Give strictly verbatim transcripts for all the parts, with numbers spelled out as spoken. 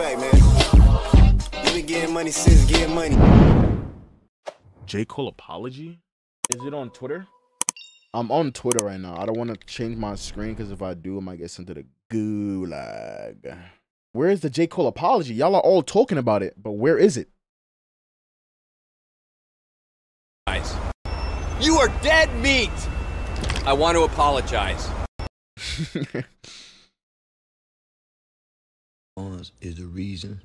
fact, man. You've been getting money since getting money. J. Cole apology? Is it on Twitter? I'm on Twitter right now. I don't want to change my screen because if I do, I might get sent to the gulag. Where is the J. Cole apology? Y'all are all talking about it, but where is it? Guys, you are dead meat. I want to apologize. Is the reason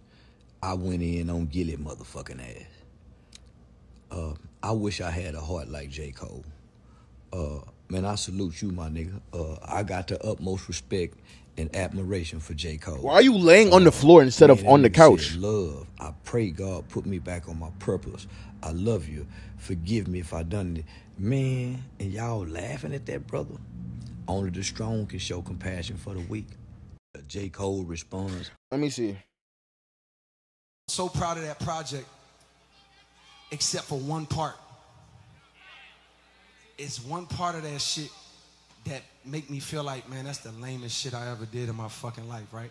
I went in on Gilly motherfucking ass. Uh, I wish I had a heart like J. Cole. Uh, man, I salute you, my nigga. Uh, I got the utmost respect and admiration for J. Cole. Why are you laying on the floor instead man, of on the couch? Love. I pray God put me back on my purpose. I love you. Forgive me if I done it. Man, and y'all laughing at that, brother? Only the strong can show compassion for the weak. J. Cole responds. Let me see. I'm so proud of that project, except for one part. It's one part of that shit that make me feel like, man, that's the lamest shit I ever did in my fucking life, right?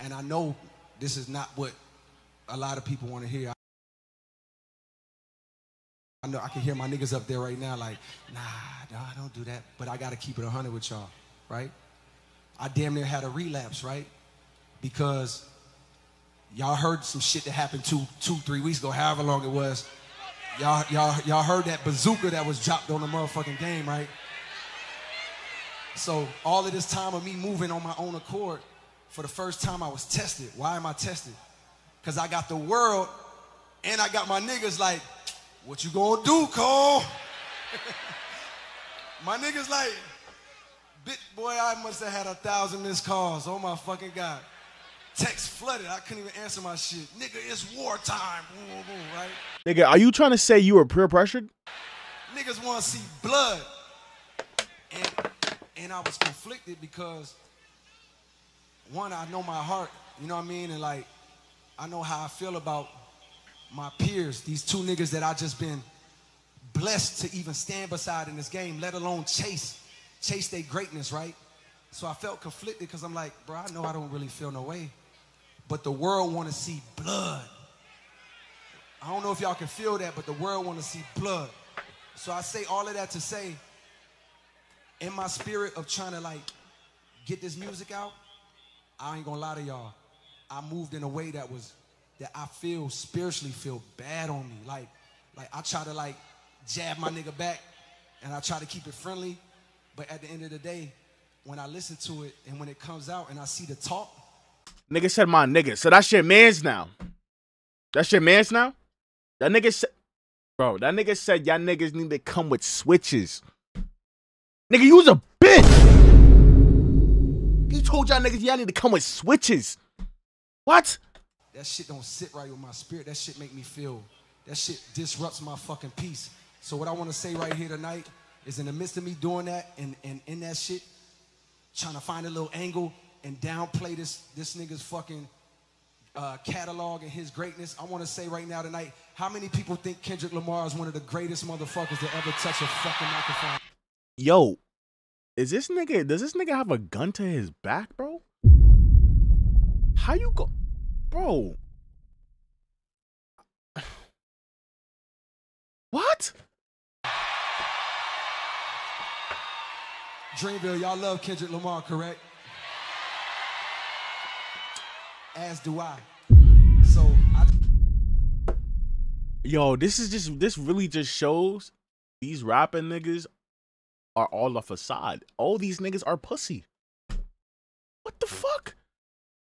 And I know this is not what a lot of people want to hear. I know I can hear my niggas up there right now like, nah, nah, don't do that. But I got to keep it a hundred with y'all, right? I damn near had a relapse, right? Because y'all heard some shit that happened two, two, three weeks ago, however long it was. Y'all y'all, y'all heard that bazooka that was dropped on the motherfucking game, right? So all of this time of me moving on my own accord, for the first time I was tested. Why am I tested? Because I got the world and I got my niggas like, what you gonna do, Cole? My niggas like, bitch, boy, I must have had a thousand missed calls. Oh, my fucking God. Text flooded. I couldn't even answer my shit. Nigga, it's wartime. Boom, boom, boom, right? Nigga, are you trying to say you were peer pressured? Niggas want to see blood. And, and I was conflicted because, one, I know my heart. You know what I mean? And, like, I know how I feel about my peers, these two niggas that I just been blessed to even stand beside in this game, let alone chase, chase their greatness, right? So I felt conflicted because I'm like, bro, I know I don't really feel no way, but the world want to see blood. I don't know if y'all can feel that, but the world want to see blood. So I say all of that to say, in my spirit of trying to like get this music out, I ain't gonna lie to y'all, I moved in a way that was that I feel spiritually feel bad on me. Like, like I try to like jab my nigga back and I try to keep it friendly. But at the end of the day, when I listen to it and when it comes out and I see the talk. Nigga said my nigga. So that's your man's now. That's your man's now? That nigga said, bro, that nigga said y'all niggas need to come with switches. Nigga, you was a bitch. He told y'all niggas y'all need to come with switches. What? That shit don't sit right with my spirit. That shit make me feel, that shit disrupts my fucking peace. So what I want to say right here tonight is in the midst of me doing that and, and in that shit, trying to find a little angle and downplay this, this nigga's fucking uh, catalog and his greatness, I want to say right now tonight, how many people think Kendrick Lamar is one of the greatest motherfuckers to ever touch a fucking microphone? Yo, is this nigga, does this nigga have a gun to his back, bro? How you go? Bro, what? Dreamville, y'all love Kendrick Lamar, correct? As do I. So, I... Yo, this is just, this really just shows these rapping niggas are all a facade. All these niggas are pussy. What the fuck?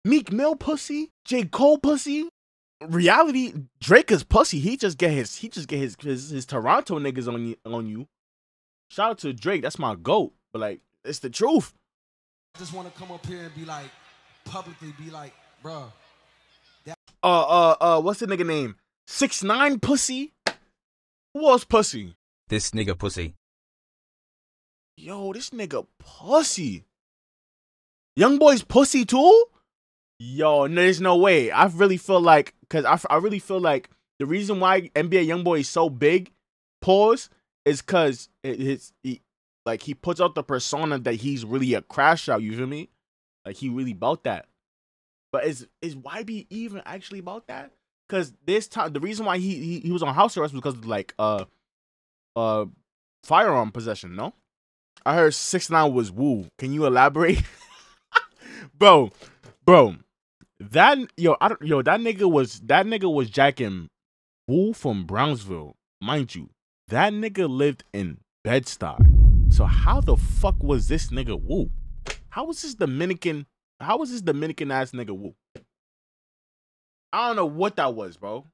Meek Mill pussy, J. Cole pussy. Reality, Drake is pussy. He just get his, he just get his, his, his Toronto niggas on you, on you. Shout out to Drake, that's my goat. But like, it's the truth. I just want to come up here and be like, publicly be like, bro. That uh, uh, uh, what's the nigga name? six nine pussy. Who else pussy? This nigga pussy. Yo, this nigga pussy. YoungBoy's pussy too. Yo, no, there's no way. I really feel like, because I, I really feel like the reason why N B A YoungBoy is so big, pause, is because it, it's, he, like, he puts out the persona that he's really a crash out, you feel me? Like, he really about that. But is is Y B even actually about that? Because this time, the reason why he, he he was on house arrest was because of, like, uh uh firearm possession. No, I heard six nine was woo. Can you elaborate, bro? Bro, that yo, I don't yo that nigga was that nigga was jacking woo from Brownsville, mind you. That nigga lived in Bed-Stuy. So how the fuck was this nigga woo? How was this Dominican? How was this Dominican ass nigga woo? I don't know what that was, bro.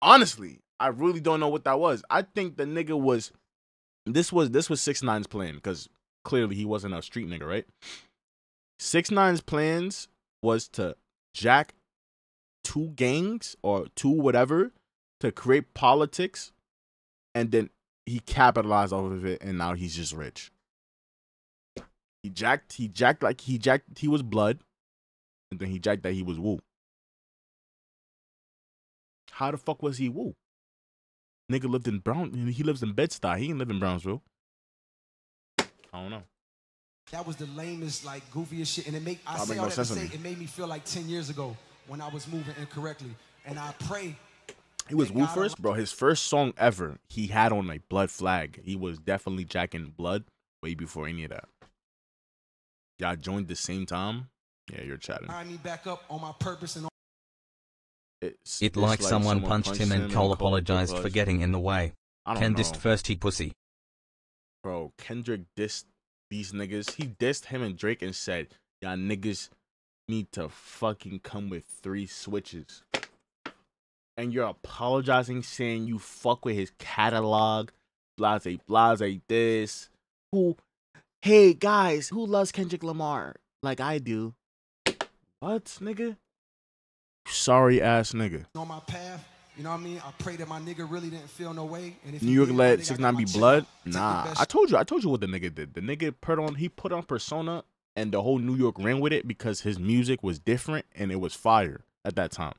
Honestly, I really don't know what that was. I think the nigga was, this was this was 6ix9ine's plan, because clearly he wasn't a street nigga, right? 6ix9ine's plans was to jack two gangs or two whatever to create politics, and then he capitalized off of it, and now he's just rich. He jacked, he jacked like he jacked he was blood, and then he jacked that he was woo. How the fuck was he woo? Nigga lived in Brown. He lives in Bed-Stuy. He ain't live in Brownsville. I don't know. That was the lamest, like, goofiest shit, and it make I say all that to say it made me feel like ten years ago when I was moving incorrectly, and I pray. He was woo first, bro. His first song ever, he had on a blood flag. He was definitely jacking blood way before any of that. Y'all joined the same time. Yeah, you're chatting. I need back up on my purpose and. It's, it it's like, like someone, someone punched, punched him and Cole apologized for getting in the way. Ken dissed first, he pussy. Bro, Kendrick dissed these niggas. He dissed him and Drake and said, y'all niggas need to fucking come with three switches. And you're apologizing, saying you fuck with his catalog. Blase, blase, this. Who? Hey, guys, who loves Kendrick Lamar? Like I do. What, nigga? Sorry ass nigga. On my path, you know what I mean? I pray that my nigga really didn't feel no way. And if New York did, let six nine be blood? Nah. I told you, I told you what the nigga did. The nigga put on he put on persona, and the whole New York ran with it because his music was different and it was fire at that time.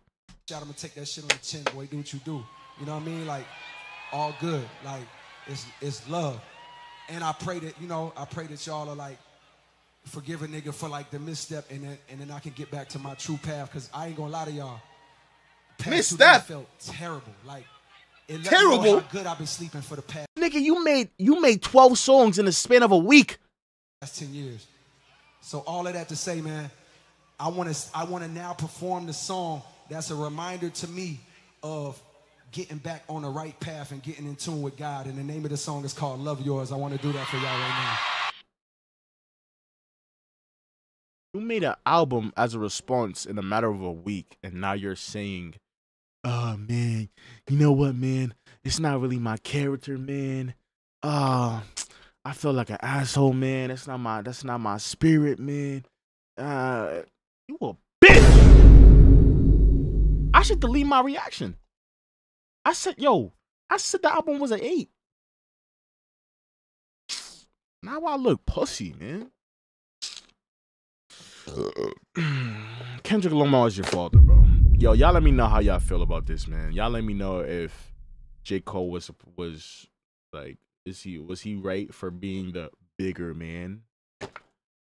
Shout, I'm gonna take that shit on the chin, boy. Do what you do. You know what I mean? Like, all good. Like, it's it's love. And I pray that, you know, I pray that y'all are like, forgive a nigga for like the misstep, and then and then I can get back to my true path, because I ain't gonna lie to y'all. Misstep felt terrible, like it terrible. Let me know how good I've been sleeping for the past. Nigga, you made you made twelve songs in the span of a week. That's ten years. So all of that to say, man, I want to I want to now perform the song that's a reminder to me of getting back on the right path and getting in tune with God. And the name of the song is called "Love Yours." I want to do that for y'all right now. You made an album as a response in a matter of a week, and now you're saying, oh, man, you know what, man? It's not really my character, man. Oh, I feel like an asshole, man. That's not my, that's not my spirit, man. Uh, you a bitch. I should delete my reaction. I said, yo, I said the album was an eight. Now I look pussy, man. Kendrick Lamar is your father, bro. Yo, y'all let me know how y'all feel about this, man. Y'all let me know if J. Cole was was like, is he was he right for being the bigger man?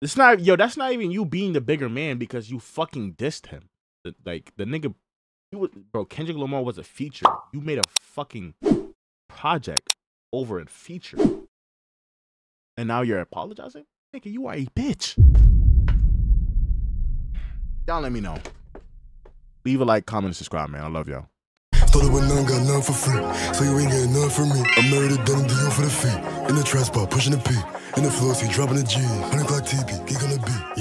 It's not, yo, that's not even you being the bigger man, because you fucking dissed him. The, like the nigga, you was, bro. Kendrick Lamar was a feature. You made a fucking project over a feature, and now you're apologizing, nigga. You are a bitch. Y'all let me know. Leave a like, comment, and subscribe, man. I love y'all. Started with none, got none for free. So you ain't getting none from me. I'm married to Dunham, do you for the fee. In the transport, pushing the P. In the floor, see dropping the G. one o'clock T V, geek on the beat.